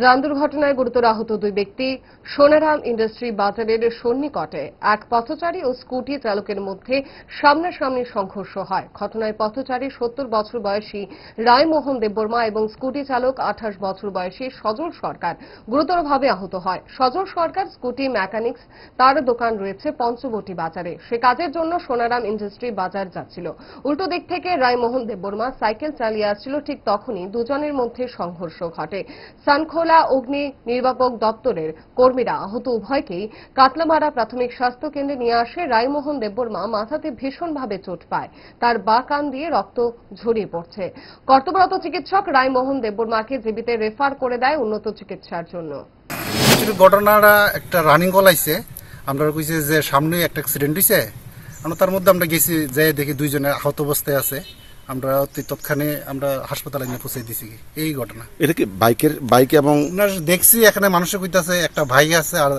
যান দুর্ঘটনায় গুরুতর আহত দুই ব্যক্তি সোনারাম ইন্ডাস্ট্রি বাজারের সন্নিকটে এক পথচারী ও স্কুটি চালকের মধ্যে সামনাসামনি সংঘর্ষ হয়। ঘটনায় পথচারী 70 বছর বয়সী রায়মোহন দেববর্মা এবং স্কুটি চালক 28 বছর বয়সী সজল সরকার গুরুতরভাবে আহত হয়। সজল সরকার স্কুটি মেকানিক্স, তার দোকান রয়েছে পঞ্চবটি বাজারে। সে কাজের জন্য সোনারাম ইন্ডাস্ট্রি বাজার যাচ্ছিল। উল্টো দিক থেকে রায়মোহন দেববর্মা সাইকেল চালিয়ে আসছিল। ঠিক তখনই দুজনের মধ্যে সংঘর্ষ ঘটে। সানখোলা অগ্নি নির্বাপক দপ্তরের কর্মীরা আহত উভয়কেই কাতলামারা প্রাথমিক স্বাস্থ্য কেন্দ্রে নিয়ে আসে। রায়মোহন দেববর্মা মাথাতে ভীষণভাবে চোট পায়, তার বা কান দিয়ে রক্ত ঝরিয়ে পড়ছে। কর্তব্যরত চিকিৎসক রায়মোহন দেববর্মাকে জীবিতে রেফার করে দেয় উন্নত চিকিৎসার জন্য। ঘটনাটা একটা রানিং কল আইছে, আমরা কইছে যে সামনে একটা অ্যাক্সিডেন্ট হইছে। আমরা তার মধ্যে আমরা গেছি, যাই দেখি দুইজনে আহত অবস্থায় আছে। আমরা তৎক্ষণে আমরা হাসপাতালে নিয়ে পৌঁছে দিছি। এই ঘটনা এটা কি বাইকের বাইকে এবং দেখছি এখানে মানুষে কইতাছে একটা ভাই আছে, আর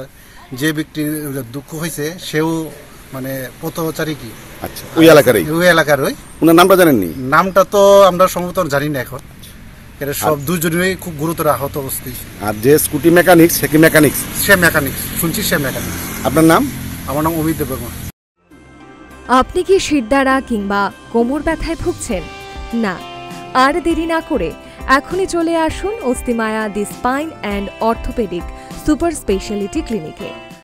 যে ব্যক্তির দুঃখ হয়েছে সেও মানে পথচারী কি আচ্ছা ওই এলাকারই। ওনার নামটা জানেননি? নামটা তো আমরা সম্ভবত জানি না এখন। এটা সব দুজনেই খুব গুরুতর আহত অবস্থায়। আর যে স্কুটি মেকানিক সে মেকানিক শুনছি আপনার নাম? আমার নাম অমিত দেববর্মা। আপনি কি শিরদাঁড়া কিংবা কোমর ব্যথায় ভুগছেন? না, আর দেরি না করে এখনই চলে আসুন অস্তিমায়া the spine and orthopaedic super speciality ক্লিনিকে।